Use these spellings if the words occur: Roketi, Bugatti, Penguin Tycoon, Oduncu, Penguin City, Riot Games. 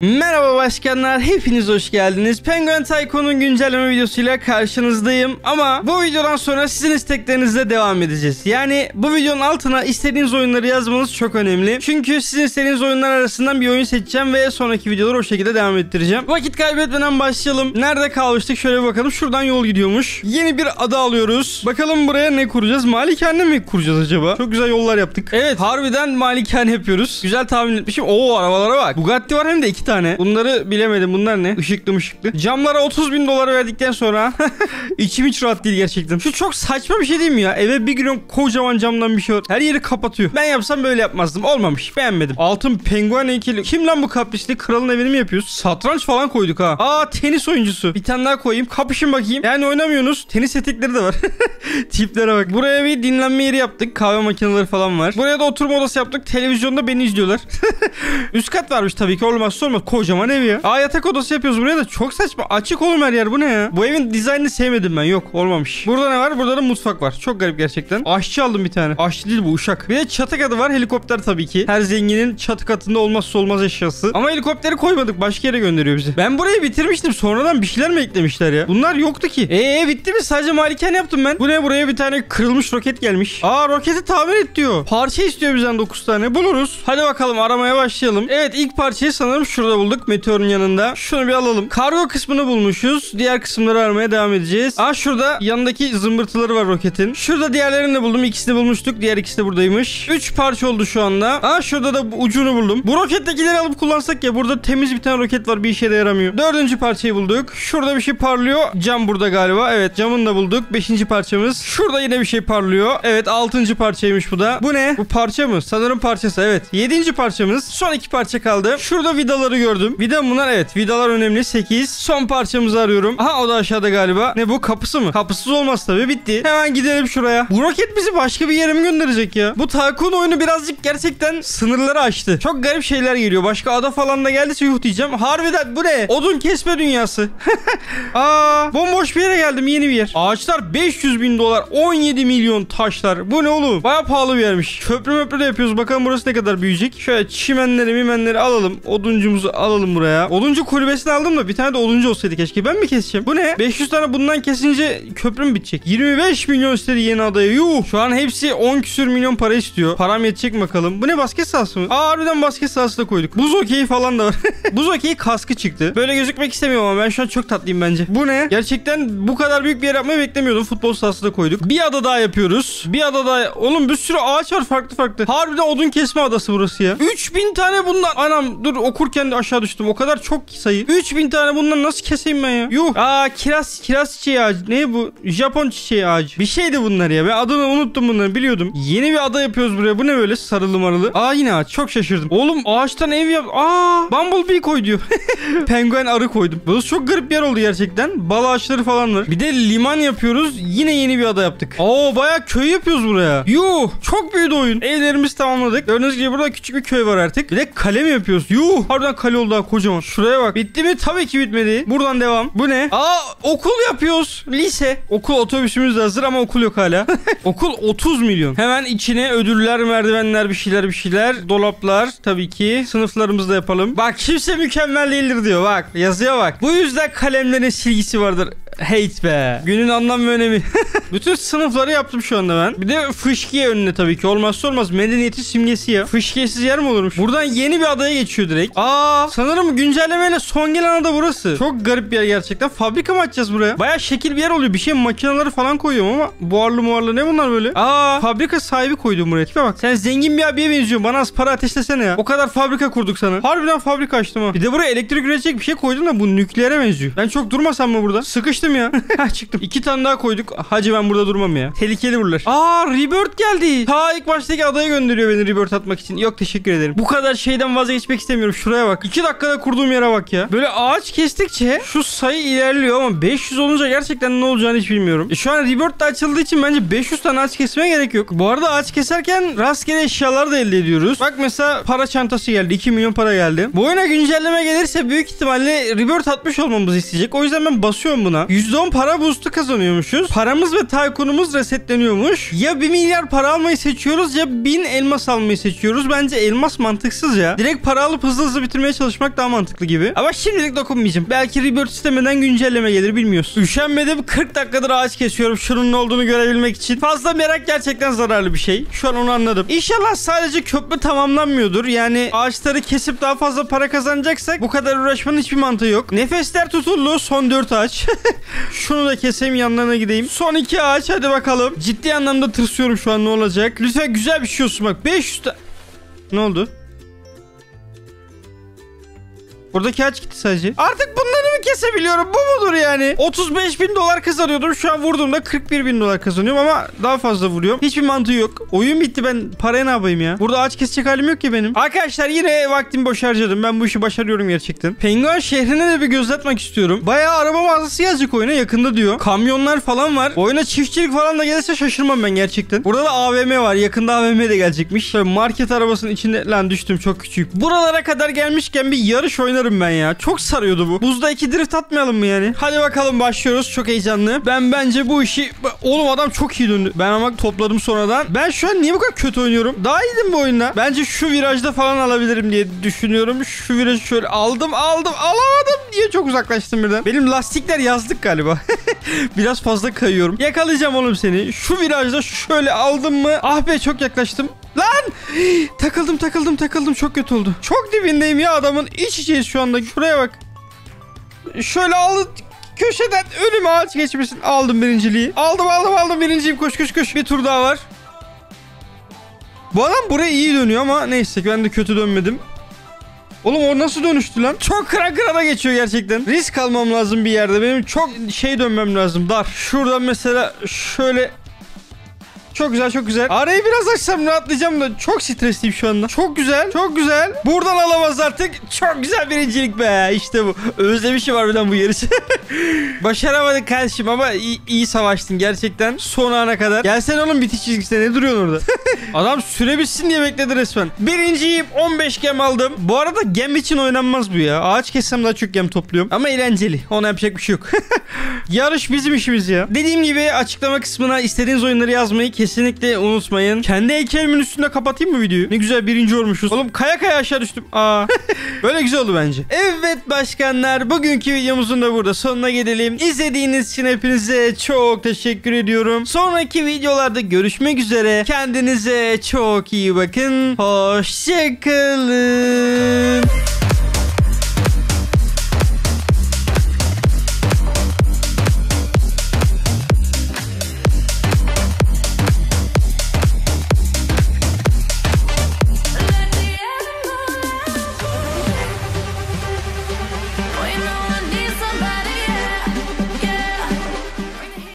Merhaba başkanlar, hepiniz hoş geldiniz. Penguin Tycoon'un güncelleme videosuyla karşınızdayım ama bu videodan sonra sizin isteklerinizle devam edeceğiz. Yani bu videonun altına istediğiniz oyunları yazmanız çok önemli. Çünkü sizin istediğiniz oyunlar arasından bir oyun seçeceğim ve sonraki videoları o şekilde devam ettireceğim. Vakit kaybetmeden başlayalım. Nerede kalmıştık? Şöyle bakalım. Şuradan yol gidiyormuş. Yeni bir ada alıyoruz. Bakalım buraya ne kuracağız? Malikane mi kuracağız acaba? Çok güzel yollar yaptık. Evet, harbiden malikane yapıyoruz. Güzel tahmin etmişim. Oo, arabalara bak. Bugatti var hem de iki tane. Bunları bilemedim. Bunlar ne? Işıklı. Camlara 30.000 dolar verdikten sonra içim hiç rahat değil gerçekten. Şu çok saçma bir şey değil mi ya? Eve bir gün kocaman camdan bir şey var. Her yeri kapatıyor. Ben yapsam böyle yapmazdım. Olmamış. Beğenmedim. Altın penguen heykeli. Kim lan bu kaprisli? Kralın evini mi yapıyoruz? Satranç falan koyduk ha. Aa, tenis oyuncusu. Bir tane daha koyayım. Kapışın bakayım. Yani oynamıyorsunuz. Tenis etikleri de var. Tiplere bak. Buraya bir dinlenme yeri yaptık. Kahve makineleri falan var. Buraya da oturma odası yaptık. Televizyonda beni izliyorlar. Üst kat varmış tabii ki. Olmaz sorma. Kocaman ev ya. Aa, yatak odası yapıyoruz buraya da. Çok saçma. Açık oğlum her yer. Bu ne ya? Bu evin dizaynını sevmedim ben. Yok, olmamış. Burada ne var? Burada da mutfak var. Çok garip gerçekten. Aşçı aldım bir tane. Aşçı değil bu, uşak. Bir de çatı katı var. Helikopter tabii ki. Her zenginin çatı katında olmazsa olmaz eşyası. Ama helikopteri koymadık. Başka yere gönderiyor bizi. Ben burayı bitirmiştim. Sonradan bir şeyler mi eklemişler ya? Bunlar yoktu ki. Bitti mi? Sadece malikane yaptım ben. Bu ne? Buraya bir tane kırılmış roket gelmiş. Aa, roketi tamir et diyor. Parça istiyor bizden 9 tane. Buluruz. Hadi bakalım, aramaya başlayalım. Evet, ilk parçayı sanırım şurada bulduk. Meteorun yanında. Şunu bir alalım. Kargo kısmını bulmuşuz. Diğer kısımları aramaya devam edeceğiz. Aa, şurada yanındaki zımbırtıları var roketin. Şurada diğerlerini de buldum. İkisini bulmuştuk. Diğer ikisi de buradaymış. 3 parça oldu şu anda. Aa, şurada da ucunu buldum. Bu rokettekileri alıp kullansak ya. Burada temiz bir tane roket var. Bir işe de yaramıyor. 4. parçayı bulduk. Şurada bir şey parlıyor. Cam burada galiba. Evet, camını da bulduk. 5. parçamız. Şurada yine bir şey parlıyor. Evet, 6. parçaymış bu da. Bu ne? Bu parça mı? Sanırım parçası. Evet. 7. parçamız. Son 2 parça kaldı. Şurada vidaları gördüm. Vida bunlar, evet. Vidalar önemli. 8. Son parçamızı arıyorum. Aha, o da aşağıda galiba. Ne bu? Kapısı mı? Kapısız olmaz tabii. Bitti. Hemen gidelim şuraya. Bu roket bizi başka bir yere mi gönderecek ya? Bu Tycoon oyunu birazcık gerçekten sınırları aştı. Çok garip şeyler geliyor. Başka ada falan da geldiyse yuh diyeceğim. Harbiden bu ne? Odun kesme dünyası. Aa, bomboş bir yere geldim. Yeni bir yer. Ağaçlar 500.000 dolar. 17 milyon taşlar. Bu ne oğlum? Baya pahalı bir yermiş. Köprü de yapıyoruz. Bakalım burası ne kadar büyüyecek. Şöyle çimenleri mimenleri alalım. Oduncumuzu alalım buraya. Oduncu kulübesini aldım da bir tane de oduncu olsaydı keşke. Ben mi keseceğim? Bu ne? 500 tane bundan kesince köprüm bitecek. 25 milyon istedi yeni adaya. Yuh. Şu an hepsi 10 küsür milyon para istiyor. Param yetecek mi bakalım? Bu ne? Basket sahası mı? Aa, harbiden basket sahası da koyduk. Buz hokeyi falan da var. Buz hokeyi kaskı çıktı. Böyle gözükmek istemiyorum ama ben şu an çok tatlıyım bence. Bu ne? Gerçekten bu kadar büyük bir yer yapmayı beklemiyordum. Futbol sahası da koyduk. Bir ada daha yapıyoruz. Bir ada daha. Oğlum bir sürü ağaç var farklı. Harbiden odun kesme adası burası ya. 3000 tane bundan. Anam dur, okurken de aşağı düştüm. O kadar çok sayı. 3000 tane bundan nasıl keseyim ben ya? Yuh. Aa, kiraz çiçeği ağacı. Ne bu? Japon çiçeği ağacı. Bir şeydi bunlar ya. Ben adını unuttum bunları. Biliyordum. Yeni bir ada yapıyoruz buraya. Bu ne böyle? Sarılı maralı. Aa, yine ağaç. Çok şaşırdım. Oğlum ağaçtan ev yap. Aa, Bumblebee koy diyor. Penguen arı koydum. Bu çok garip bir yer oldu gerçekten. Bal ağaçları falan var. Bir de liman yapıyoruz. Yine yeni bir ada yaptık. Oo, bayağı köy yapıyoruz buraya. Yuh. Çok büyüdü oyun. Evlerimizi tamamladık. Gördüğünüz gibi burada küçük bir köy var artık. Bir de kale mi yapıyoruz? Yuh. Harbiden kale oldu ha, kocaman. Şuraya bak. Bitti mi? Tabii ki bitmedi. Buradan devam. Bu ne? Aa, okul yapıyoruz. Lise. Okul otobüsümüz de hazır ama okul yok hala. Okul 30 milyon. Hemen içine ödüller, merdivenler, bir şeyler. Dolaplar tabii ki. Sınıflarımızı da yapalım. Bak, kimse mükemmel değildir diyor. Bak, yazıya bak. Bu yüzden kalemlerin silgisi vardır. Hate be. Günün anlam ve önemi. Bütün sınıfları yaptım şu anda ben. Bir de fışkiye önüne tabii ki. Olmazsa olmaz. Medeniyeti simgesi ya. Fışkiyesiz yer mi olurmuş? Buradan yeni bir adaya geçiyor direkt. Aa, sanırım güncellemeyle son gelen ada burası. Çok garip bir yer gerçekten. Fabrika mı açacağız buraya? Baya şekil bir yer oluyor. Bir şey makineleri falan koyuyorum ama buharlı ne bunlar böyle? Aa, fabrika sahibi koydum buraya. Tipe bak. Sen zengin bir abiye benziyorsun. Bana az para ateşlesene ya. O kadar fabrika kurduk sana. Harbiden fabrika açtım ha. Bir de buraya elektrik üretecek bir şey koydum da bu nükleere benziyor. Ben çok durmasam mı burada? Sıkıştım ya. Çıktım. 2 tane daha koyduk. Hacı ben burada durmam ya. Tehlikeli buralar. Aa, Rebirth geldi. Ta ilk baştaki adaya gönderiyor beni Rebirth atmak için. Yok, teşekkür ederim. Bu kadar şeyden vazgeçmek istemiyorum. Şuraya bak. 2 dakikada kurduğum yere bak ya. Böyle ağaç kestikçe şu sayı ilerliyor ama 500 olunca gerçekten ne olacağını hiç bilmiyorum. Şu an Rebirth de açıldığı için bence 500 tane ağaç kesmeye gerek yok. Bu arada ağaç keserken rastgele eşyalar da elde ediyoruz. Bak mesela para çantası geldi. 2 milyon para geldi. Bu oyuna güncelleme gelirse büyük ihtimalle Rebirth atmış olmamızı isteyecek. O yüzden ben basıyorum buna. %10 para boostu kazanıyormuşuz. Paramız ve tycoon'umuz resetleniyormuş. Ya 1 milyar para almayı seçiyoruz ya 1000 elmas almayı seçiyoruz. Bence elmas mantıksız ya. Direkt para alıp hızlı hızlı bitirmeye çalışmak daha mantıklı gibi. Ama şimdilik dokunmayacağım. Belki rebuild istemeden güncelleme gelir, bilmiyoruz. Üşenmedim, 40 dakikadır ağaç kesiyorum şunun ne olduğunu görebilmek için. Fazla merak gerçekten zararlı bir şey. Şu an onu anladım. İnşallah sadece köprü tamamlanmıyordur. Yani ağaçları kesip daha fazla para kazanacaksak bu kadar uğraşmanın hiçbir mantığı yok. Nefesler tutuldu. Son 4 ağaç. Şunu da keseyim, yanlarına gideyim. Son 2 ağaç, hadi bakalım. Ciddi anlamda tırsıyorum şu an, ne olacak. Lütfen güzel bir şey olsun bak. 500 ta... Ne oldu? Buradaki ağaç gitti sadece. Artık bunları mı kesebiliyorum? Bu mudur yani? 35 bin dolar kazanıyordum. Şu an vurduğumda 41 bin dolar kazanıyorum ama daha fazla vuruyorum. Hiçbir mantığı yok. Oyun bitti, ben paraya ne yapayım ya? Burada ağaç kesecek halim yok ki benim. Arkadaşlar yine vaktimi boş harcadım. Ben bu işi başarıyorum gerçekten. Penguin şehrine de bir göz atmak istiyorum. Bayağı araba mağazası yazacak oyuna, yakında diyor. Kamyonlar falan var. Oyuna çiftçilik falan da gelirse şaşırmam ben gerçekten. Burada da AVM var. Yakında AVM de gelecekmiş. Şöyle market arabasının içinde... Lan düştüm, çok küçük. Buralara kadar gelmişken bir yarış oynarım ben ya. Çok sarıyordu bu. Buzda 2 drift atmayalım mı yani? Hadi bakalım, başlıyoruz. Çok heyecanlı. Ben bence bu işi... Oğlum adam çok iyi döndü. Ben ama topladım sonradan. Ben şu an niye bu kadar kötü oynuyorum? Daha iyiydim bu oyunda. Bence şu virajda falan alabilirim diye düşünüyorum. Şu virajı şöyle aldım. Alamadım diye çok uzaklaştım birden. Benim lastikler yazdık galiba. Biraz fazla kayıyorum. Yakalayacağım oğlum seni. Şu virajda şöyle aldım mı? Ah be, çok yaklaştım. Lan! Takıldım. Çok kötü oldu. Çok dibindeyim ya adamın. İç içeyiz şu anda. Şuraya bak. Şöyle aldım. Köşeden önüme ağaç geçmesin. Aldım birinciliği. Aldım. Birinciyim. Koş. Bir tur daha var. Bu adam buraya iyi dönüyor ama neyse ki ben de kötü dönmedim. Oğlum o nasıl dönüştü lan? Çok kıra geçiyor gerçekten. Risk almam lazım bir yerde. Benim çok dönmem lazım. Dar. Şuradan mesela şöyle... Çok güzel. Arayı biraz açsam rahatlayacağım da çok stresliyim şu anda. Çok güzel. Buradan alamaz artık. Çok güzel birincilik be. İşte bu. Özlemişim harbiden bu yarışı. Başaramadık kardeşim ama iyi savaştın gerçekten. Son ana kadar. Gelsene oğlum bitiş çizgisine. Ne duruyorsun orada? Adam süre bitsin diye bekledi resmen. Birinciyim. 15 gem aldım. Bu arada gem için oynanmaz bu ya. Ağaç kessem daha çok gem topluyorum. Ama eğlenceli. Ona yapacak bir şey yok. Yarış bizim işimiz ya. Dediğim gibi açıklama kısmına istediğiniz oyunları yazmayı kesinlikle unutmayın. Kendi heykelimin üstünde kapatayım mı videoyu? Ne güzel birinci olmuşuz. Oğlum kaya aşağı düştüm. Aa. Böyle güzel oldu bence. Evet başkanlar, bugünkü videomuzun da burada sonuna gelelim. İzlediğiniz için hepinize çok teşekkür ediyorum. Sonraki videolarda görüşmek üzere. Kendinize çok iyi bakın. Hoşçakalın.